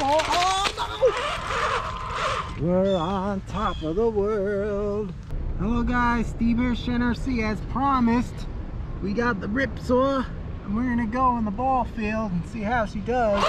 fall. Oh no! We're on top of the world. Hello guys, Steve here, Shen RC. As promised, we got the Ripsaw and we're gonna go in the ball field and see how she does.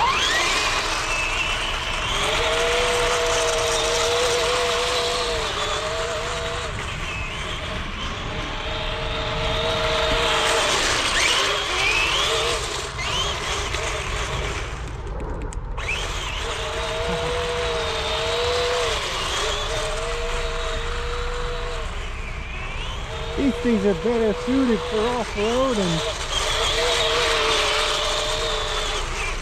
These things are better suited for off-roading.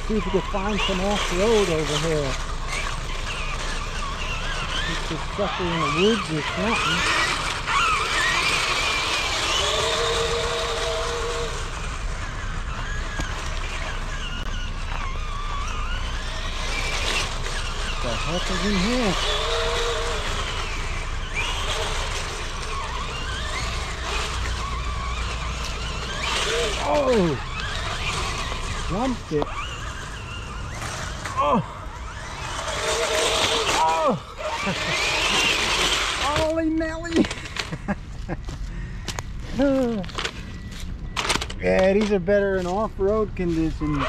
See if we can find some off-road over here. It's just stuck in the woods or something. What the heck is in here? Oh! Jumped it. Oh! Oh! Holy Nelly! Yeah, these are better in off-road conditions.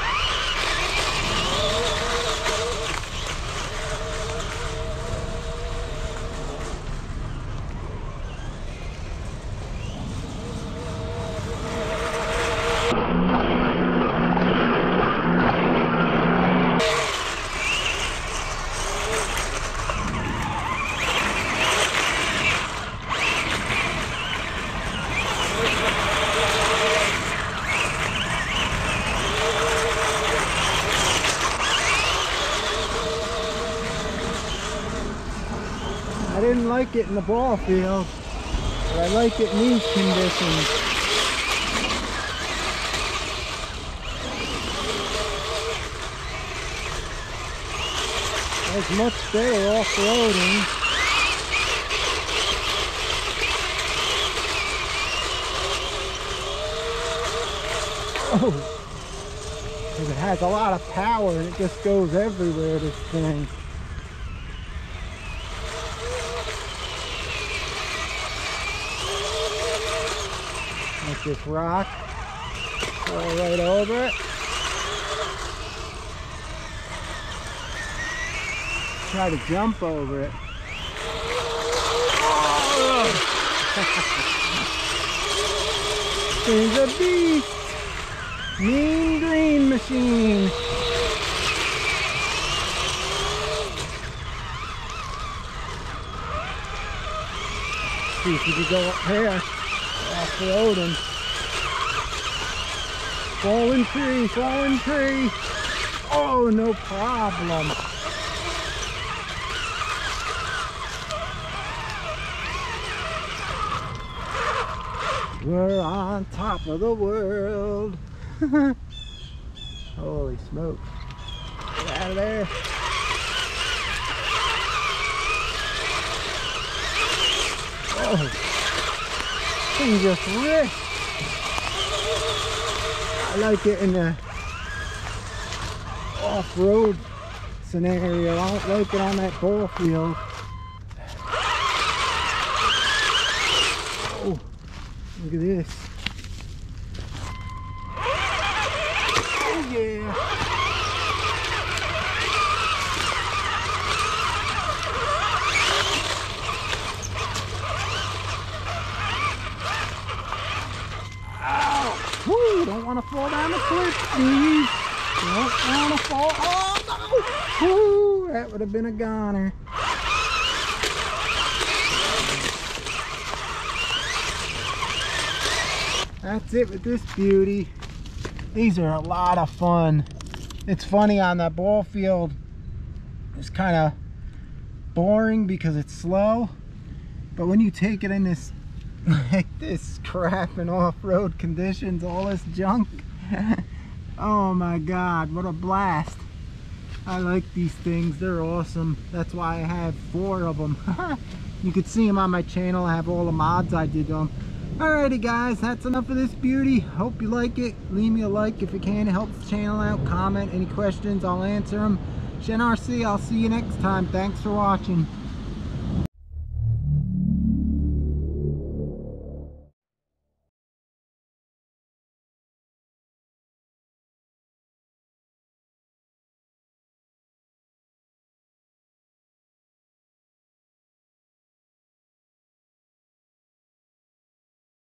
I didn't like it in the ball field, but I like it in these conditions. It's much better off-roading. Oh, because it has a lot of power and it just goes everywhere, this thing. Like this rock, go right over it. Try to jump over it. Oh! He's a beast! Mean green machine! See if you can go up here. Off-roading. Falling tree, falling tree. Oh, no problem. We're on top of the world. Holy smokes. Get out of there. Oh. Just rip. I like it in the off-road scenario. I don't like it on that ball field. Oh, look at this. Oh yeah. Don't want to fall down the cliff, please. Don't want to fall. Oh no! Woo, that would have been a goner. That's it with this beauty. These are a lot of fun. It's funny, on that ball field it's kind of boring because it's slow, but when you take it in this like this crap and off-road conditions, all this junk. Oh my god, what a blast. I like these things, they're awesome. That's why I have 4 of them. You could see them on my channel. I have all the mods I did on. Alrighty guys, that's enough of this beauty. Hope you like it. Leave me a like if you can, it helps the channel out. Comment, any questions, I'll answer them. Shen RC, I'll see you next time. Thanks for watching.